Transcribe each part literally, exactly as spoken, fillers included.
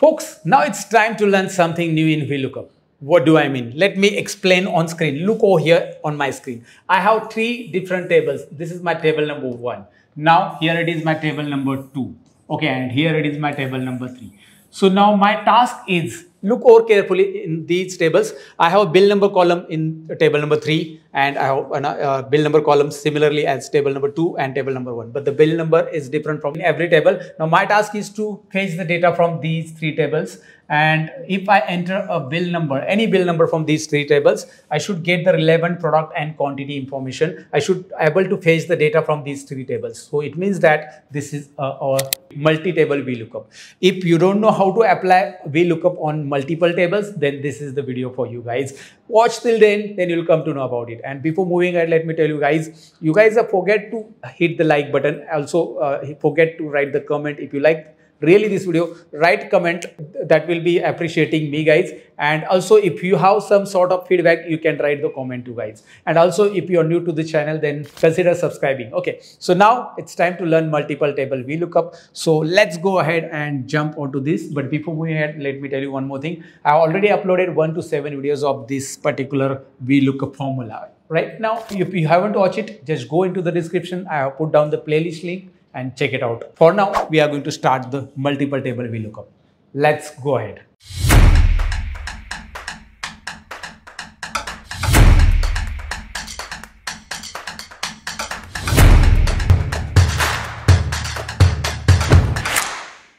Folks, now it's time to learn something new in VLOOKUP. What do I mean? Let me explain on screen. Look over here on my screen. I have three different tables. This is my table number one. Now here it is my table number two. Okay, and here it is my table number three. So now my task is, look over carefully in these tables. I have a bill number column in table number three, and I have a uh, bill number column similarly as table number two and table number one. But the bill number is different from every table. Now my task is to fetch the data from these three tables. And if I enter a bill number, any bill number from these three tables, I should get the relevant product and quantity information. I should able to fetch the data from these three tables. So it means that this is a, a multi-table VLOOKUP. If you don't know how to apply VLOOKUP on multiple tables, then this is the video for you guys. Watch till then, then you'll come to know about it. And before moving ahead, let me tell you guys, you guys forget to hit the like button. Also, uh, forget to write the comment if you like. Really this video, write comment, that will be appreciating me guys. And also if you have some sort of feedback, you can write the comment too guys. And also if you are new to the channel, then consider subscribing. Okay, so now it's time to learn multiple table VLOOKUP. So let's go ahead and jump onto this. But before we head, let me tell you one more thing. I already uploaded one to seven videos of this particular VLOOKUP formula. Right now, if you haven't watched it, just go into the description. I have put down the playlist link and check it out. For now, we are going to start the multiple table VLOOKUP. Let's go ahead.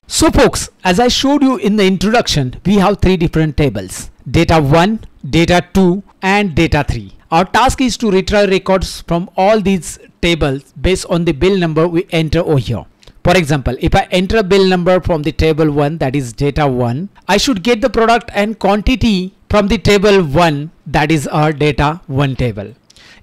So folks, as I showed you in the introduction, we have three different tables: data one, data two, and data three. Our task is to retrieve records from all these tables based on the bill number we enter over here. For example, if I enter a bill number from the table one, that is data one, I should get the product and quantity from the table one, that is our data one table.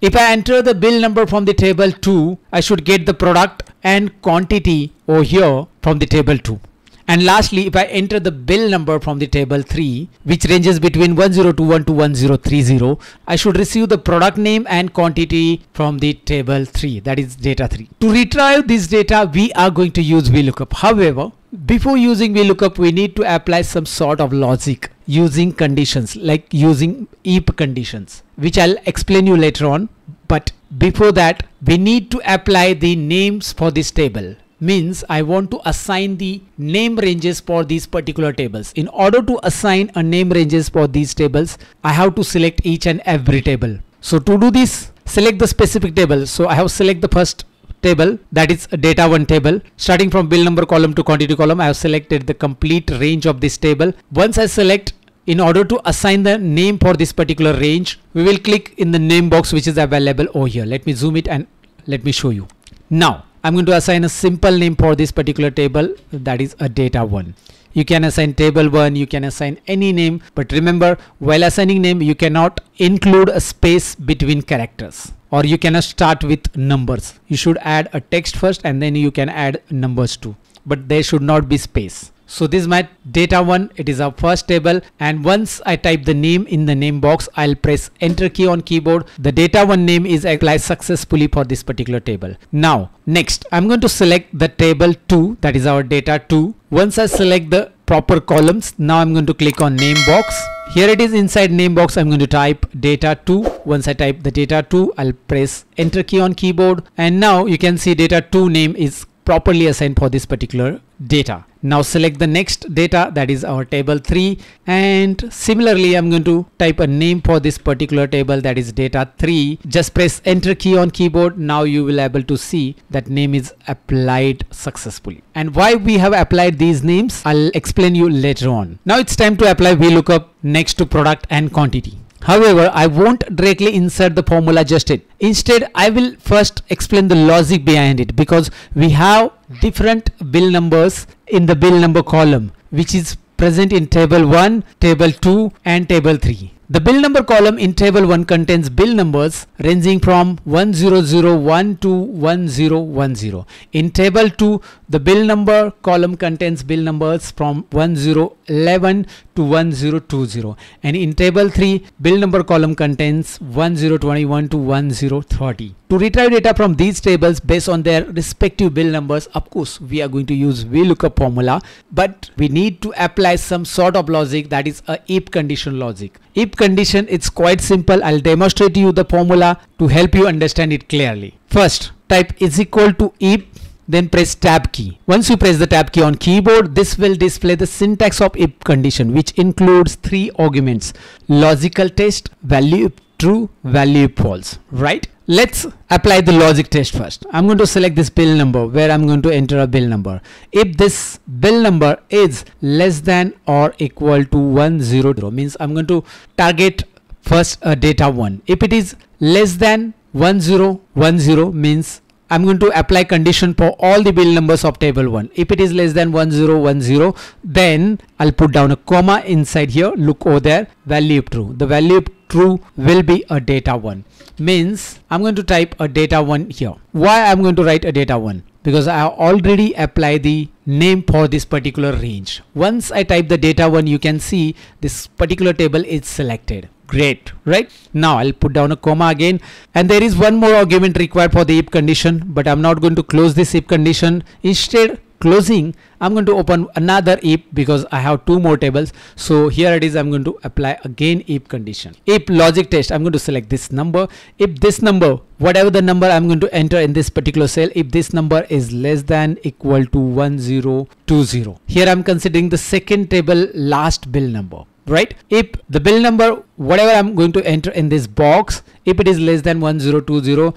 If I enter the bill number from the table two, I should get the product and quantity over here from the table two. And lastly, if I enter the bill number from the table three, which ranges between one zero two one to one zero three zero, I should receive the product name and quantity from the table three, that is data three. To retrieve this data, we are going to use VLOOKUP. However, before using VLOOKUP, we need to apply some sort of logic using conditions, like using if conditions, which I'll explain you later on. But before that, we need to apply the names for this table. Means I want to assign the name ranges for these particular tables. In order to assign a name ranges for these tables, I have to select each and every table. So to do this, select the specific table. So I have select the first table, that is a data one table. Starting from bill number column to quantity column, I have selected the complete range of this table. Once I select, in order to assign the name for this particular range, we will click in the name box which is available over here. Let me zoom it and let me show you. Now I'm going to assign a simple name for this particular table, that is a data one. You can assign table one, you can assign any name, but remember, while assigning name, you cannot include a space between characters, or you cannot start with numbers. You should add a text first and then you can add numbers too, but there should not be space. So this is my data one. It is our first table. And once I type the name in the name box, I'll press enter key on keyboard. The data one name is applied successfully for this particular table. Now, next, I'm going to select the table two, that is our data two. Once I select the proper columns, now I'm going to click on name box. Here it is inside name box. I'm going to type data two. Once I type the data two, I'll press enter key on keyboard. And now you can see data two name is properly assigned for this particular data. Now select the next data, that is our table three, and similarly I'm going to type a name for this particular table, that is data three. Just press enter key on keyboard. Now you will able to see that name is applied successfully. And why we have applied these names, I'll explain you later on. Now it's time to apply VLOOKUP next to product and quantity. However, I won't directly insert the formula just yet. Instead, I will first explain the logic behind it, because we have different bill numbers in the bill number column, which is present in table one, table two, and table three. The bill number column in table one contains bill numbers ranging from one thousand one to one thousand ten. In table two, the bill number column contains bill numbers from one thousand eleven to one thousand twenty. And in table three, bill number column contains one thousand twenty-one to one thousand thirty. To retrieve data from these tables based on their respective bill numbers, of course, we are going to use VLOOKUP formula, but we need to apply some sort of logic, that is a if condition logic. If condition, it's quite simple. I'll demonstrate to you the formula to help you understand it clearly. First, type is equal to if, then press tab key. Once you press the tab key on keyboard, this will display the syntax of if condition, which includes three arguments: logical test, value if true, value if false, right? Let's apply the logic test first. I'm going to select this bill number where I'm going to enter a bill number. If this bill number is less than or equal to one hundred, means I'm going to target first uh, data one. If it is less than one thousand ten, means I'm going to apply condition for all the bill numbers of table one. If it is less than one thousand ten, then I'll put down a comma inside here. Look over there, value if true. The value if true will be a data one, means I'm going to type a data one here. Why I'm going to write a data one? Because I already apply the name for this particular range. Once I type the data one, you can see this particular table is selected. Great, right? Now I'll put down a comma again, and there is one more argument required for the if condition, but I'm not going to close this if condition. Instead closing, I'm going to open another if, because I have two more tables. So here it is, I'm going to apply again if condition. If logic test, I'm going to select this number. If this number, whatever the number I'm going to enter in this particular cell, if this number is less than equal to one thousand twenty, here I'm considering the second table last bill number, right? If the bill number, whatever I'm going to enter in this box, if it is less than one thousand twenty,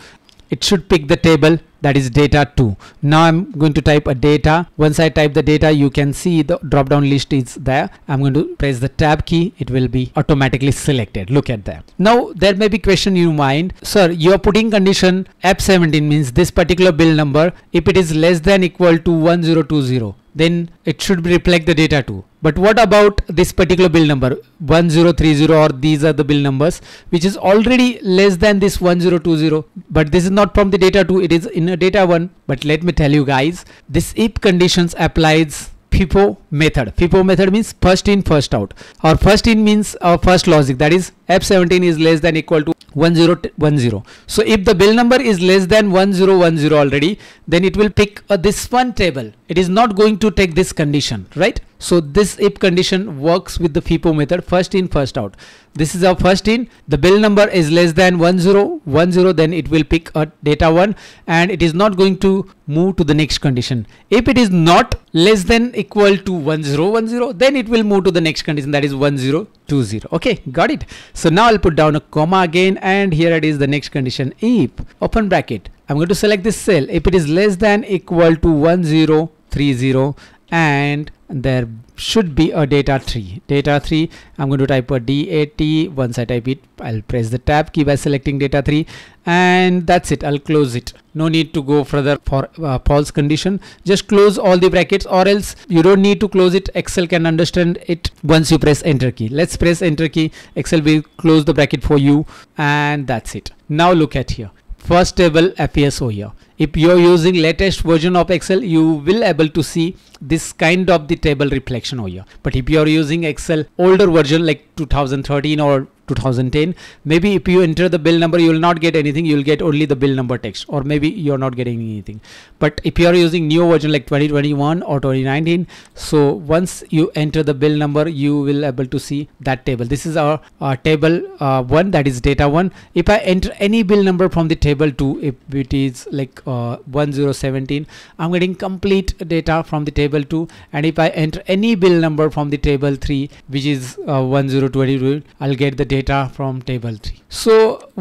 it should pick the table that is data two. Now I'm going to type a data. Once I type the data, you can see the drop down list is there. I'm going to press the tab key. It will be automatically selected. Look at that. Now there may be question in your mind, sir, you're putting condition F seventeen, means this particular bill number, if it is less than equal to one thousand twenty, then it should reflect the data two. But what about this particular bill number one thousand thirty, or these are the bill numbers which is already less than this one thousand twenty, but this is not from the data two, it is in a data one. But let me tell you guys, this if conditions applies FIFO method. FIFO method means first in first out, or first in means our first logic, that is F seventeen is less than equal to one thousand ten. So if the bill number is less than one thousand ten already, then it will pick uh, this one table. It is not going to take this condition, right? So this if condition works with the FIFO method, first in first out. This is our first in. The bill number is less than one thousand ten, then it will pick a data one, and it is not going to move to the next condition. If it is not less than equal to one thousand ten, then it will move to the next condition, that is one thousand twenty. Okay, got it. So now I'll put down a comma again, and here it is, the next condition, if, open bracket, I'm going to select this cell. If it is less than equal to one thousand thirty, and there should be a data three. Data three, I'm going to type a D A T. Once I type it, I'll press the tab key by selecting data three, and that's it. I'll close it. No need to go further for uh, false condition. Just close all the brackets, or else you don't need to close it. Excel can understand it once you press enter key. Let's press enter key. Excel will close the bracket for you, and that's it. Now look at here. First table F E S O here. If you're using latest version of Excel, you will able to see this kind of the table reflection over here. But if you're using Excel older version like two thousand thirteen or two thousand ten, maybe if you enter the bill number, you will not get anything. You'll get only the bill number text, or maybe you're not getting anything. But if you're using new version like twenty twenty-one or twenty nineteen, so once you enter the bill number, you will able to see that table. This is our, our table uh, one, that is data one. If I enter any bill number from the table two, if it is like Uh, one thousand seventeen, I'm getting complete data from the table two. And if I enter any bill number from the table three, which is uh, one thousand twenty-two, I'll get the data from table three. So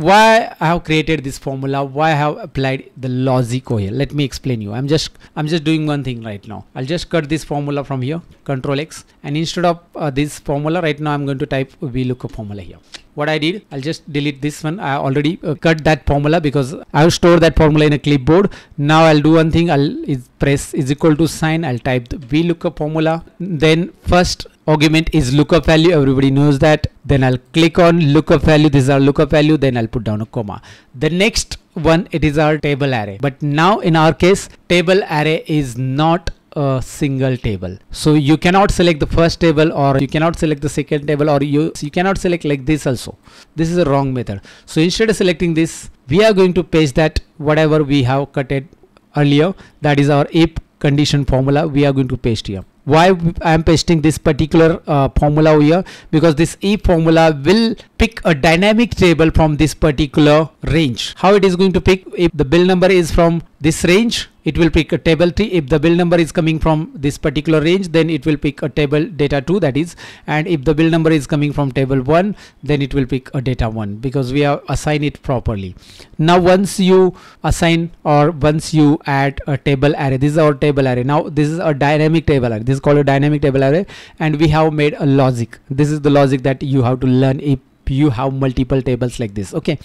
why I have created this formula, why I have applied the logic over here, let me explain you. I'm just I'm just doing one thing right now. I'll just cut this formula from here, Control X, and instead of uh, this formula right now, I'm going to type VLOOKUP formula here. What I did, I'll just delete this one. I already uh, cut that formula because I'll store that formula in a clipboard. Now I'll do one thing. I'll is press is equal to sign. I'll type the VLOOKUP formula. Then first argument is lookup value. Everybody knows that. Then I'll click on lookup value. This is our lookup value. Then I'll put down a comma. The next one, it is our table array. But now in our case, table array is not a single table, so you cannot select the first table, or you cannot select the second table, or you you cannot select like this also. This is a wrong method. So instead of selecting this, we are going to paste that whatever we have cutted earlier, that is our if condition formula. We are going to paste here. Why I am pasting this particular uh, formula here? Because this if formula will pick a dynamic table from this particular range. How it is going to pick? If the bill number is from this range, it will pick a table three. If the bill number is coming from this particular range, then it will pick a table data two, that is. And if the bill number is coming from table one, then it will pick a data one, because we have assigned it properly. Now once you assign, or once you add a table array, this is our table array. Now this is a dynamic table array. This is called a dynamic table array, and we have made a logic. This is the logic that you have to learn if you have multiple tables like this. Okay,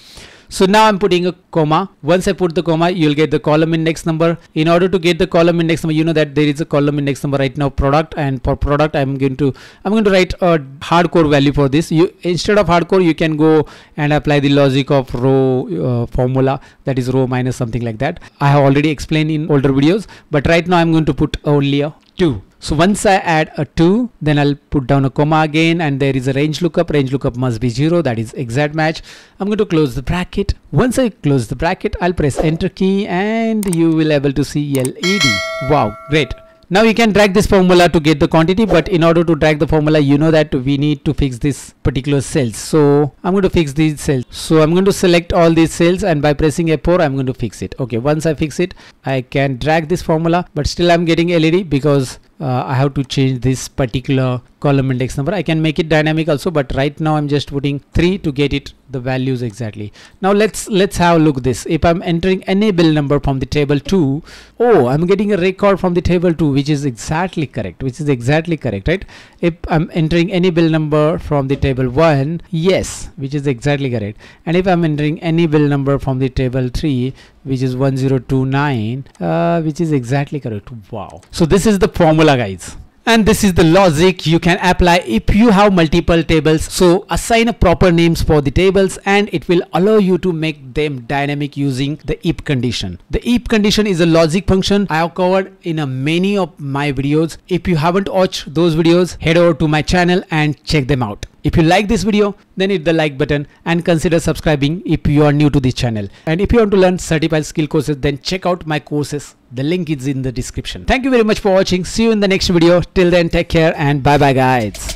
so now I'm putting a comma. Once I put the comma, you'll get the column index number. In order to get the column index number, you know that there is a column index number right now, product, and for product I'm going to I'm going to write a hardcore value for this. You, instead of hardcore, you can go and apply the logic of row uh, formula, that is row minus something like that. I have already explained in older videos, but right now I'm going to put only a two. So once I add a two, then I'll put down a comma again, and there is a range lookup. Range lookup must be zero, that is exact match. I'm going to close the bracket. Once I close the bracket, I'll press enter key, and you will able to see L E D. Wow, great. Now you can drag this formula to get the quantity, but in order to drag the formula, you know that we need to fix this particular cells. So I'm going to fix these cells. So I'm going to select all these cells, and by pressing F four, I'm going to fix it. Okay, once I fix it, I can drag this formula, but still I'm getting L E D because Uh, I have to change this particular column index number. I can make it dynamic also, but right now I'm just putting three to get it the values exactly. Now let's let's have a look at this. If I'm entering any bill number from the table two, oh, I'm getting a record from the table two, which is exactly correct, which is exactly correct, right? If I'm entering any bill number from the table one, yes, which is exactly correct. And if I'm entering any bill number from the table three, which is one zero two nine, uh, which is exactly correct. Wow. So this is the formula, guys, and this is the logic you can apply if you have multiple tables. So assign a proper names for the tables, and it will allow you to make them dynamic using the if condition. The if condition is a logic function I have covered in a many of my videos. If you haven't watched those videos, head over to my channel and check them out. If you like this video, then hit the like button and consider subscribing if you are new to this channel. And if you want to learn certified skill courses, then check out my courses. The link is in the description. Thank you very much for watching. See you in the next video. Till then, take care and bye bye, guys.